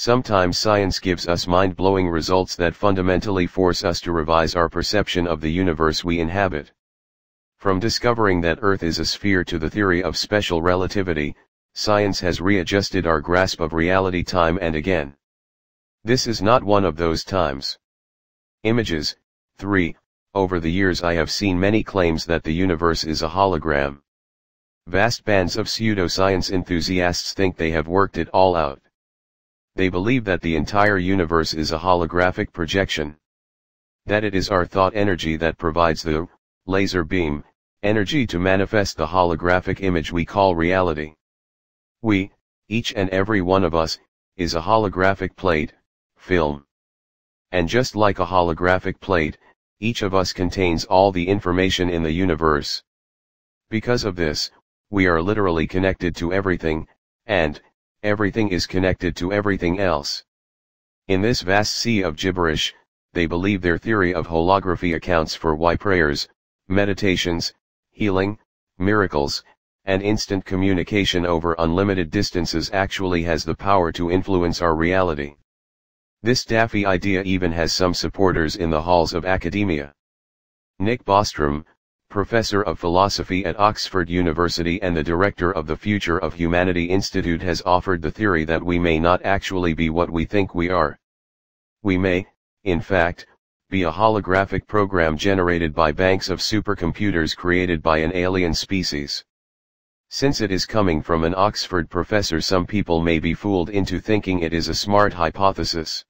Sometimes science gives us mind-blowing results that fundamentally force us to revise our perception of the universe we inhabit. From discovering that Earth is a sphere to the theory of special relativity, science has readjusted our grasp of reality time and again. This is not one of those times. Images. 3. Over the years I have seen many claims that the universe is a hologram. Vast bands of pseudoscience enthusiasts think they have worked it all out. They believe that the entire universe is a holographic projection. That it is our thought energy that provides the laser beam energy to manifest the holographic image we call reality. We, each and every one of us, is a holographic plate, film. And just like a holographic plate, each of us contains all the information in the universe. Because of this, we are literally connected to everything, and everything is connected to everything else. In this vast sea of gibberish, they believe their theory of holography accounts for why prayers, meditations, healing, miracles, and instant communication over unlimited distances actually has the power to influence our reality. This daffy idea even has some supporters in the halls of academia. Nick Bostrom, professor of philosophy at Oxford University and the director of the Future of Humanity Institute, has offered the theory that we may not actually be what we think we are. We may, in fact, be a holographic program generated by banks of supercomputers created by an alien species. Since it is coming from an Oxford professor, some people may be fooled into thinking it is a smart hypothesis.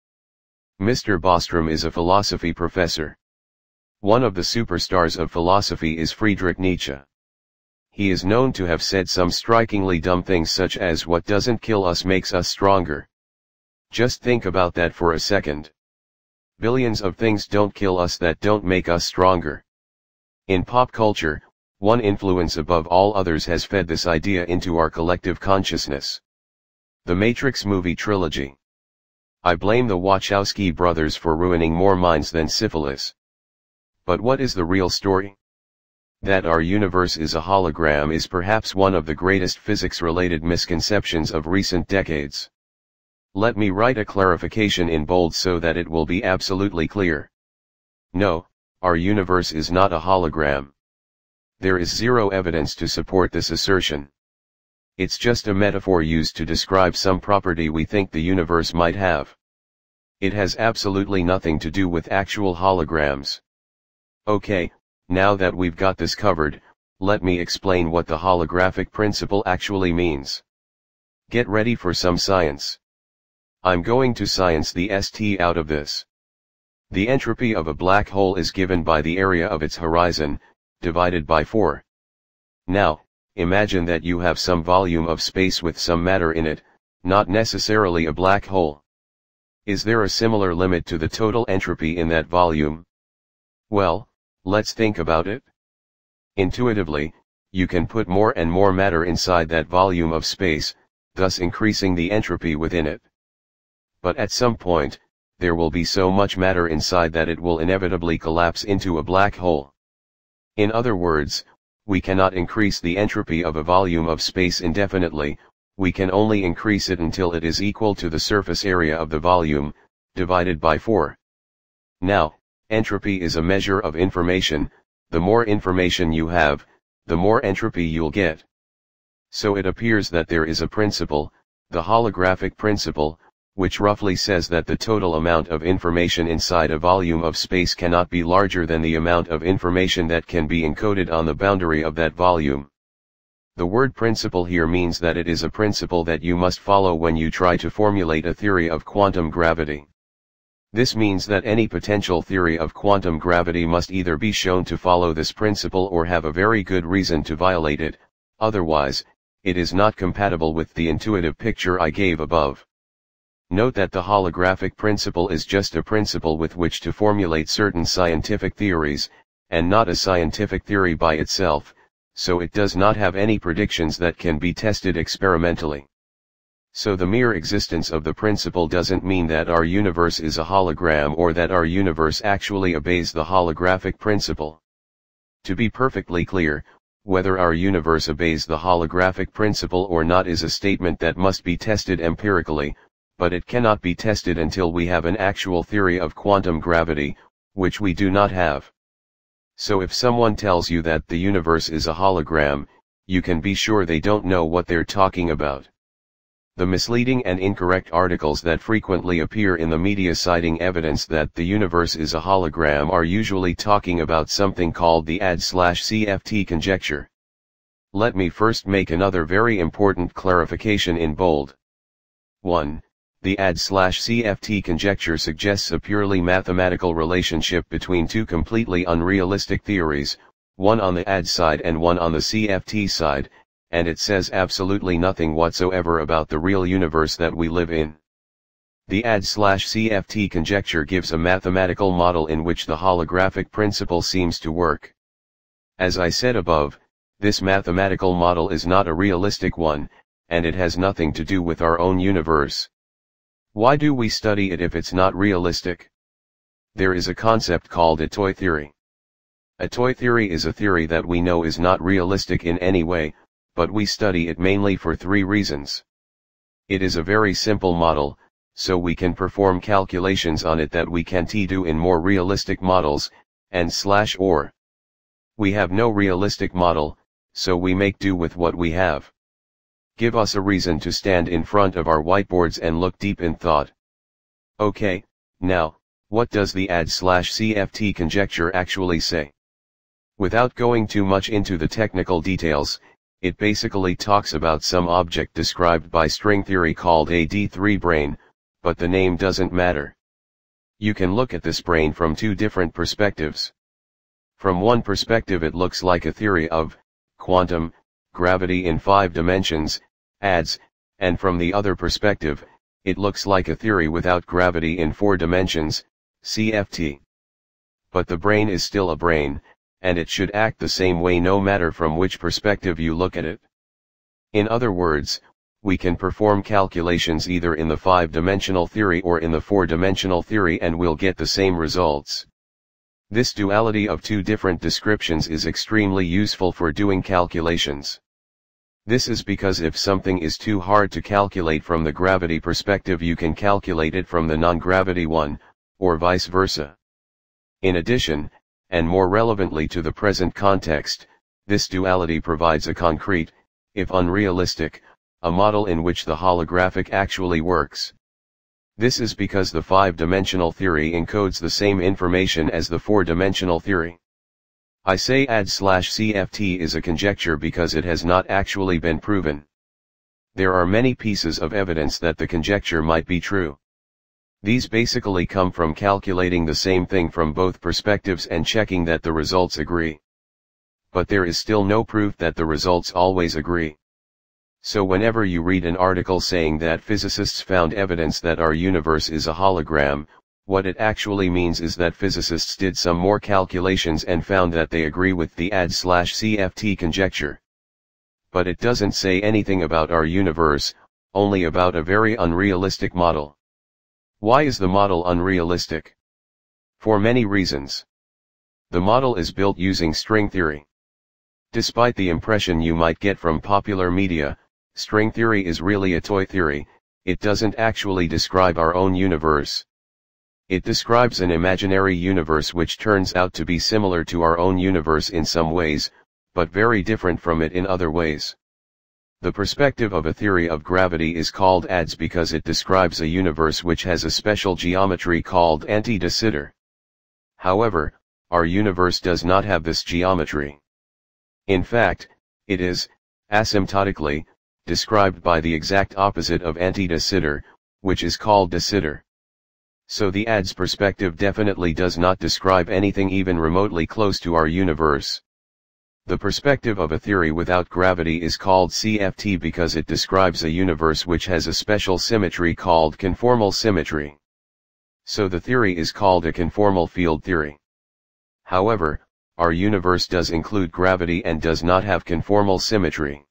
Mr. Bostrom is a philosophy professor. One of the superstars of philosophy is Friedrich Nietzsche. He is known to have said some strikingly dumb things, such as "What doesn't kill us makes us stronger." Just think about that for a second. Billions of things don't kill us that don't make us stronger. In pop culture, one influence above all others has fed this idea into our collective consciousness. The Matrix movie trilogy. I blame the Wachowski brothers for ruining more minds than syphilis. But what is the real story? That our universe is a hologram is perhaps one of the greatest physics-related misconceptions of recent decades. Let me write a clarification in bold so that it will be absolutely clear. No, our universe is not a hologram. There is zero evidence to support this assertion. It's just a metaphor used to describe some property we think the universe might have. It has absolutely nothing to do with actual holograms. Okay, now that we've got this covered, let me explain what the holographic principle actually means. Get ready for some science. I'm going to science the ST out of this. The entropy of a black hole is given by the area of its horizon, divided by 4. Now, imagine that you have some volume of space with some matter in it, not necessarily a black hole. Is there a similar limit to the total entropy in that volume? Well, let's think about it. Intuitively, you can put more and more matter inside that volume of space, thus increasing the entropy within it. But at some point, there will be so much matter inside that it will inevitably collapse into a black hole. In other words, we cannot increase the entropy of a volume of space indefinitely, we can only increase it until it is equal to the surface area of the volume, divided by 4. Now, entropy is a measure of information. The more information you have, the more entropy you'll get. So it appears that there is a principle, the holographic principle, which roughly says that the total amount of information inside a volume of space cannot be larger than the amount of information that can be encoded on the boundary of that volume. The word principle here means that it is a principle that you must follow when you try to formulate a theory of quantum gravity. This means that any potential theory of quantum gravity must either be shown to follow this principle or have a very good reason to violate it, otherwise, it is not compatible with the intuitive picture I gave above. Note that the holographic principle is just a principle with which to formulate certain scientific theories, and not a scientific theory by itself, so it does not have any predictions that can be tested experimentally. So the mere existence of the principle doesn't mean that our universe is a hologram or that our universe actually obeys the holographic principle. To be perfectly clear, whether our universe obeys the holographic principle or not is a statement that must be tested empirically, but it cannot be tested until we have an actual theory of quantum gravity, which we do not have. So if someone tells you that the universe is a hologram, you can be sure they don't know what they're talking about. The misleading and incorrect articles that frequently appear in the media citing evidence that the universe is a hologram are usually talking about something called the AdS/CFT conjecture. Let me first make another very important clarification in bold. 1. The AdS/CFT conjecture suggests a purely mathematical relationship between two completely unrealistic theories, one on the AD side and one on the CFT side, and it says absolutely nothing whatsoever about the real universe that we live in. The AdS/CFT conjecture gives a mathematical model in which the holographic principle seems to work. As I said above, this mathematical model is not a realistic one, and it has nothing to do with our own universe. Why do we study it if it's not realistic? There is a concept called atoy theory. Atoy theory is a theory that we know is not realistic in any way, but we study it mainly for three reasons. It is a very simple model, so we can perform calculations on it that we can't do in more realistic models, and/or we have no realistic model, so we make do with what we have. Give us a reason to stand in front of our whiteboards and look deep in thought. Okay, now, what does the AdS/CFT conjecture actually say? Without going too much into the technical details, it basically talks about some object described by string theory called a D3-brane, but the name doesn't matter. You can look at this brain from two different perspectives. From one perspective it looks like a theory of quantum gravity in 5 dimensions, AdS, and from the other perspective, it looks like a theory without gravity in 4 dimensions, CFT. But the brain is still a brain, and it should act the same way no matter from which perspective you look at it. In other words, we can perform calculations either in the 5-dimensional theory or in the 4-dimensional theory and we'll get the same results. This duality of two different descriptions is extremely useful for doing calculations. This is because if something is too hard to calculate from the gravity perspective, you can calculate it from the non-gravity one, or vice versa. In addition, and more relevantly to the present context, this duality provides a concrete, if unrealistic, a model in which the holographic actually works. This is because the 5-dimensional theory encodes the same information as the 4-dimensional theory. I say AdS/CFT is a conjecture because it has not actually been proven. There are many pieces of evidence that the conjecture might be true. These basically come from calculating the same thing from both perspectives and checking that the results agree. But there is still no proof that the results always agree. So whenever you read an article saying that physicists found evidence that our universe is a hologram, what it actually means is that physicists did some more calculations and found that they agree with the AdS/CFT conjecture. But it doesn't say anything about our universe, only about a very unrealistic model. Why is the model unrealistic? For many reasons. The model is built using string theory. Despite the impression you might get from popular media, string theory is really a toy theory. It doesn't actually describe our own universe. It describes an imaginary universe which turns out to be similar to our own universe in some ways, but very different from it in other ways. The perspective of a theory of gravity is called AdS because it describes a universe which has a special geometry called anti-de Sitter. However, our universe does not have this geometry. In fact, it is, asymptotically, described by the exact opposite of anti-de Sitter, which is called de Sitter. So the AdS perspective definitely does not describe anything even remotely close to our universe. The perspective of a theory without gravity is called CFT because it describes a universe which has a special symmetry called conformal symmetry. So the theory is called a conformal field theory. However, our universe does include gravity and does not have conformal symmetry.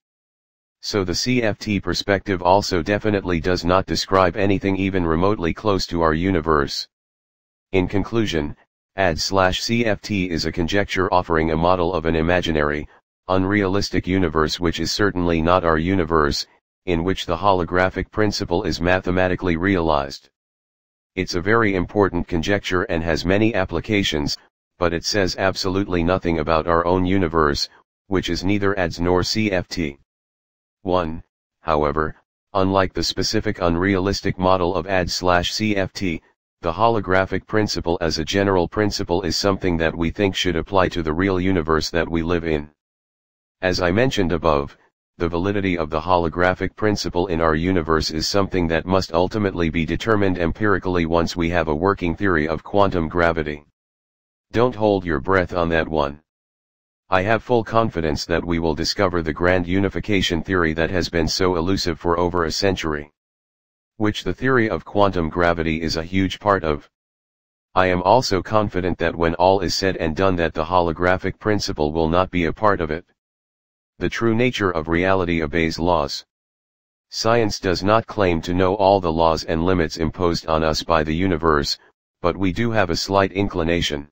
So the CFT perspective also definitely does not describe anything even remotely close to our universe. In conclusion, AdS/CFT is a conjecture offering a model of an imaginary, unrealistic universe which is certainly not our universe, in which the holographic principle is mathematically realized. It's a very important conjecture and has many applications, but it says absolutely nothing about our own universe, which is neither ADS nor CFT. 1. However, unlike the specific unrealistic model of ADS/CFT, the holographic principle as a general principle is something that we think should apply to the real universe that we live in. As I mentioned above, the validity of the holographic principle in our universe is something that must ultimately be determined empirically once we have a working theory of quantum gravity. Don't hold your breath on that one. I have full confidence that we will discover the grand unification theory that has been so elusive for over a century, which the theory of quantum gravity is a huge part of. I am also confident that when all is said and done that the holographic principle will not be a part of it. The true nature of reality obeys laws. Science does not claim to know all the laws and limits imposed on us by the universe, but we do have a slight inclination.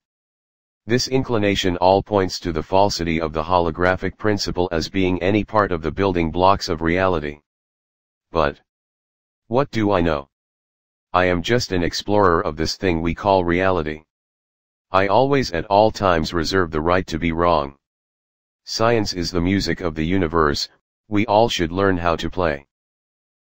This inclination all points to the falsity of the holographic principle as being any part of the building blocks of reality. But what do I know? I am just an explorer of this thing we call reality. I always at all times reserve the right to be wrong. Science is the music of the universe, we all should learn how to play.